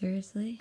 Seriously?